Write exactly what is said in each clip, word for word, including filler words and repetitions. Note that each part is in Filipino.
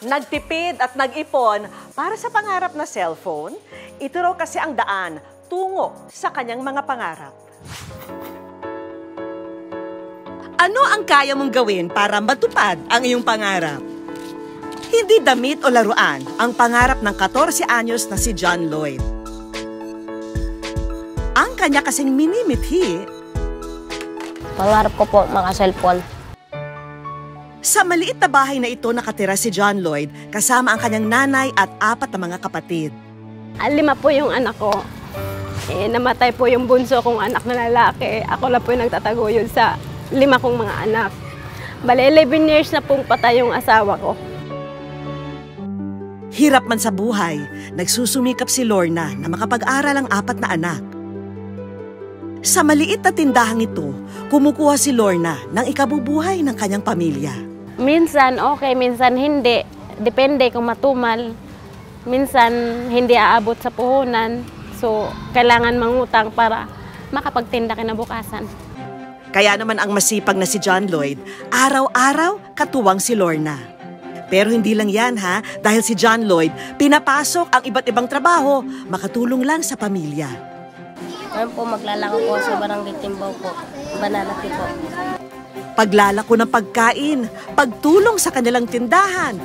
Nagtipid at nag-ipon para sa pangarap na cellphone, ito raw kasi ang daan tungo sa kanyang mga pangarap. Ano ang kaya mong gawin para matupad ang iyong pangarap? Hindi damit o laruan ang pangarap ng labing-apat anyos na si John Lloyd. Ang kanya kasing minimithi. Pangarap ko po maka-cellphone. Sa maliit na bahay na ito nakatira si John Lloyd kasama ang kanyang nanay at apat na mga kapatid. Lima po yung anak ko. Eh, namatay po yung bunso kong anak na lalaki. Ako lang po yung nagtatago yun sa lima kong mga anak. Bale, eleven years na pong patay yung asawa ko. Hirap man sa buhay, nagsusumikap si Lorna na makapag-aral ang apat na anak. Sa maliit na tindahang ito, kumukuha si Lorna ng ikabubuhay ng kanyang pamilya. Minsan okay, minsan hindi. Depende kung matumal. Minsan hindi aabot sa puhunan. So, kailangan mangutang para makapagtinda kinabukasan. Kaya naman ang masipag na si John Lloyd, araw-araw katuwang si Lorna. Pero hindi lang yan ha, dahil si John Lloyd pinapasok ang iba't ibang trabaho, makatulong lang sa pamilya. Ngayon po maglalako po sa barangay Timbaw po, Banalati po. Paglalako ng pagkain, pagtulong sa kanilang tindahan,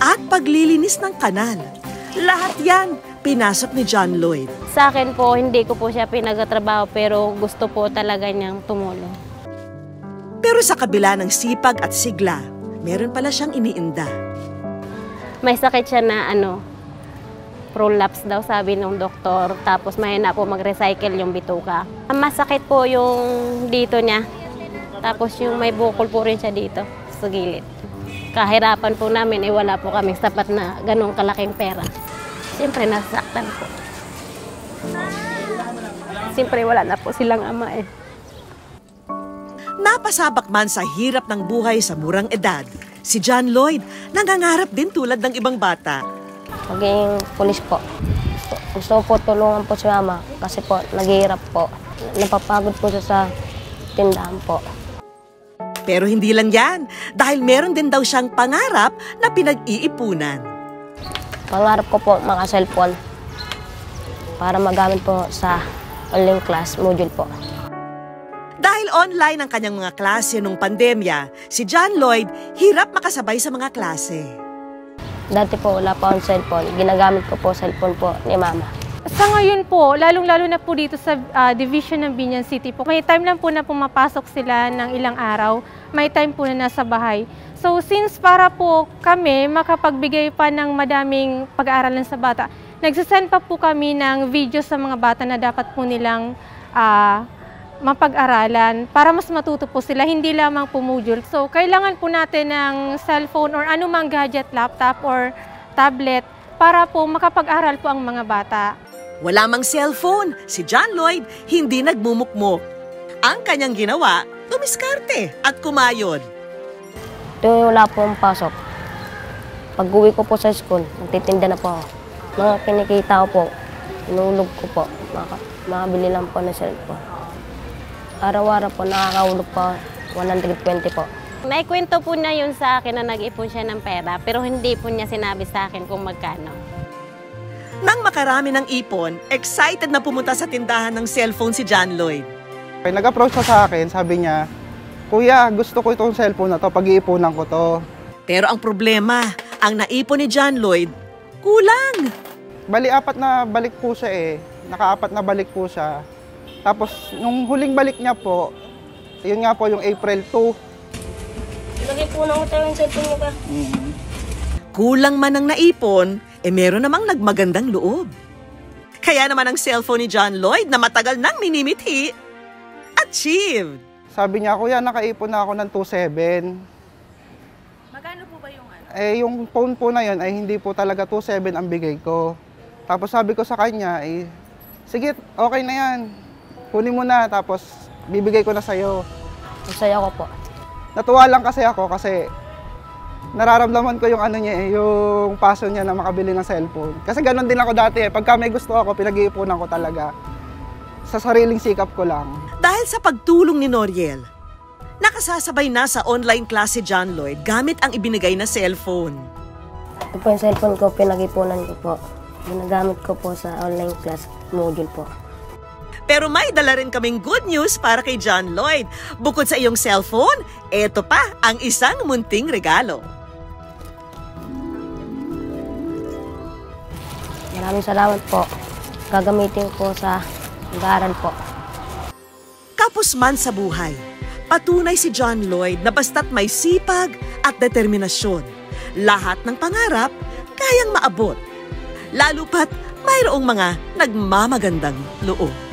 at paglilinis ng kanal. Lahat yan, pinasok ni John Lloyd. Sa akin po, hindi ko po siya pinagtatrabaho pero gusto po talaga niyang tumulong. Pero sa kabila ng sipag at sigla, meron pala siyang iniinda. May sakit siya na ano, prolapse daw sabi ng doktor, tapos mahina po mag-recycle yung bituka. Masakit po yung dito niya. Tapos yung may bukol po rin siya dito sa gilid. Kahirapan po namin, eh, wala po kami sapat na ganong kalaking pera. Siyempre, nasaktan po. Siyempre, wala na po silang ama eh. Napasabak man sa hirap ng buhay sa murang edad, si John Lloyd nangangarap din tulad ng ibang bata. Maging pulis po. Gusto po tulungan po si mama kasi po naghihirap po. Napapagod po siya sa tindahan po. Pero hindi lang yan, dahil meron din daw siyang pangarap na pinag-iipunan. Pangarap ko po maka-cellphone para magamit po sa online class module po. Dahil online ang kanyang mga klase nung pandemya, si John Lloyd hirap makasabay sa mga klase. Dati po wala pa akong cellphone, ginagamit ko po cellphone po ni mama. Sa ngayon po, lalong-lalo na po dito sa uh, division ng Biñan City po, may time lang po na pumapasok sila ng ilang araw, may time po na nasa bahay. So since para po kami makapagbigay pa ng madaming pag-aaralan sa bata, nagsasend pa po kami ng video sa mga bata na dapat po nilang uh, mapag-aralan para mas matuto po sila, hindi lamang po module. So kailangan po natin ng cellphone or anumang gadget, laptop or tablet para po makapag-aral po ang mga bata. Wala mang cellphone, si John Lloyd hindi nagmumukmok. Ang kanyang ginawa, tumiskarte at kumayod. Doon wala po ang pasok. Pag-uwi ko po sa school, magtitinda na po ako. Mga kinikita ko po, inulog ko po, makabili lang po na cellphone. Araw-araw po nakakaulog po, one hundred twenty po. Naikwento po niya yun sa akin na nag-ipon siya ng pera, pero hindi po niya sinabi sa akin kung magkano. Nang makarami ng ipon, excited na pumunta sa tindahan ng cellphone si John Lloyd. Nag-approach siya sa akin, sabi niya, "Kuya, gusto ko itong cellphone na to, pag-iipunan ko to." Pero ang problema, ang naipon ni John Lloyd, kulang. Bali, apat na balik po siya eh. Nakaapat na balik po siya. Tapos, nung huling balik niya po, yun nga po yung April two. Nag-ipunan ko tayo yung cellphone mo ba? Mm-hmm. Kulang man ang naipon, eh meron namang nagmagandang loob. Kaya naman ang cellphone ni John Lloyd na matagal nang minimithi, achieved! Sabi niya, "Kuya, nakaipon na ako ng two seven. Magkano po ba yung ano? Eh, yung phone po na yun, ay hindi po talaga two seven ang bigay ko. Tapos sabi ko sa kanya, eh, "Sige, okay na yan. Kunin mo na, tapos bibigay ko na sa'yo." Masaya ko po. Natuwa lang kasi ako kasi nararamdaman ko yung ano niya eh, yung passion niya na makabili ng cellphone. Kasi ganun din ako dati eh, pagka may gusto ako, pinag-iipunan ko talaga. Sa sariling sikap ko lang. Dahil sa pagtulong ni Noriel, nakasasabay na sa online class si John Lloyd gamit ang ibinigay na cellphone. Ito po yung cellphone ko, pinag-ipunan ko po. Ginagamit ko po sa online class module po. Pero may dala rin kaming good news para kay John Lloyd. Bukod sa iyong cellphone, eto pa ang isang munting regalo. Maraming salamat po. Gagamitin ko sa pag-aaral po. Kapos man sa buhay, patunay si John Lloyd na basta't may sipag at determinasyon, lahat ng pangarap kayang maabot. Lalo pat mayroong mga nagmamagandang loob.